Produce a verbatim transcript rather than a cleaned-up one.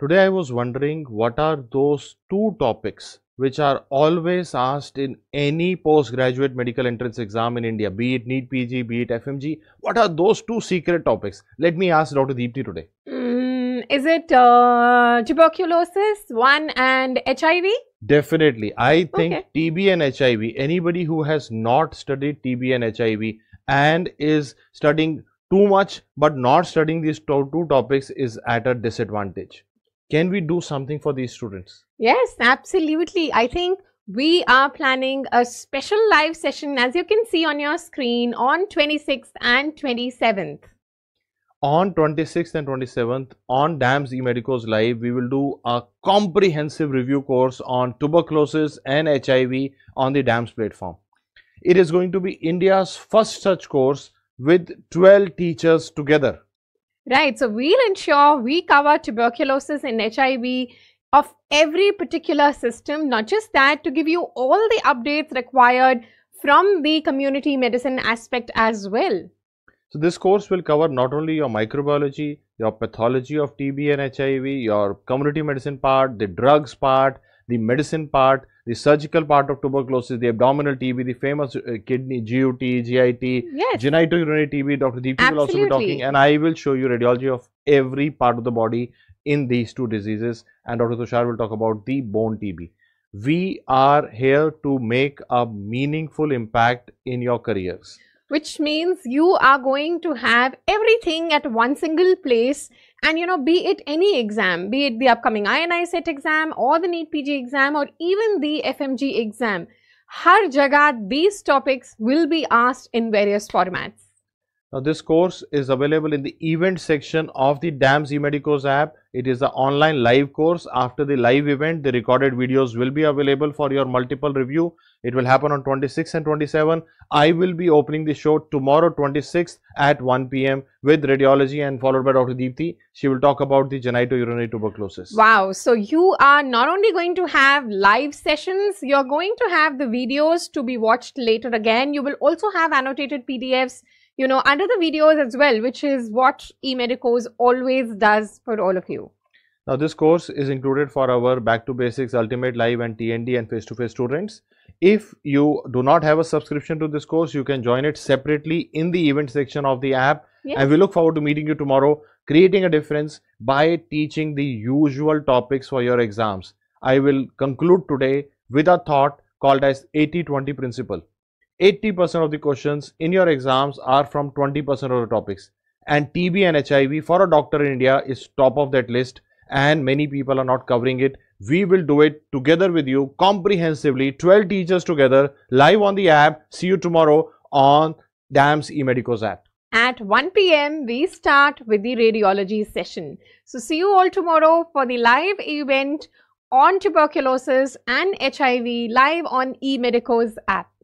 Today I was wondering what are those two topics which are always asked in any postgraduate medical entrance exam in India, be it NEET P G, be it F M G. What are those two secret topics? Let me ask Doctor Deepti today. Mm, is it uh, tuberculosis one and H I V? Definitely. I think okay. T B and H I V, anybody who has not studied T B and H I V and is studying too much but not studying these to two topics is at a disadvantage. Can we do something for these students? Yes, absolutely. I think we are planning a special live session, as you can see on your screen, on twenty-sixth and twenty-seventh. On twenty-sixth and twenty-seventh, on DAMS eMedicoz Live, we will do a comprehensive review course on tuberculosis and H I V on the DAMS platform. It is going to be India's first such course with twelve teachers together. Right. So, we'll ensure we cover tuberculosis and H I V of every particular system. Not just that, to give you all the updates required from the community medicine aspect as well. So, this course will cover not only your microbiology, your pathology of T B and H I V, your community medicine part, the drugs part, the medicine part, the surgical part of tuberculosis, the abdominal T B, the famous uh, kidney, G U T, G I T, yes. genitourinary T B, Doctor Deepti Absolutely. Will also be talking, and I will show you radiology of every part of the body in these two diseases, and Doctor Tushar will talk about the bone T B. We are here to make a meaningful impact in your careers. Which means you are going to have everything at one single place. And you know, be it any exam, be it the upcoming I N I CET exam or the NEET P G exam or even the F M G exam, har jagah these topics will be asked in various formats. Now, this course is available in the event section of the DAMS eMedicoz app. It is an online live course. After the live event, the recorded videos will be available for your multiple review. It will happen on twenty-sixth and twenty-seventh. I will be opening the show tomorrow twenty-sixth at one P M with radiology and followed by Doctor Deepti. She will talk about the genitourinary tuberculosis. Wow. So, you are not only going to have live sessions, you're going to have the videos to be watched later again. You will also have annotated P D Fs, you know, under the videos as well, which is what eMedicoz always does for all of you. Now, this course is included for our Back to Basics, Ultimate Live and T N D and face-to-face students. If you do not have a subscription to this course, you can join it separately in the event section of the app. Yes. And we look forward to meeting you tomorrow, creating a difference by teaching the usual topics for your exams. I will conclude today with a thought called as eighty twenty principle. eighty percent of the questions in your exams are from twenty percent of the topics. And T B and H I V for a doctor in India is top of that list. And many people are not covering it. We will do it together with you comprehensively, twelve teachers together, live on the app. See you tomorrow on DAMS eMedicoz app. At one P M, we start with the radiology session. So, see you all tomorrow for the live event on tuberculosis and H I V live on eMedicoz app.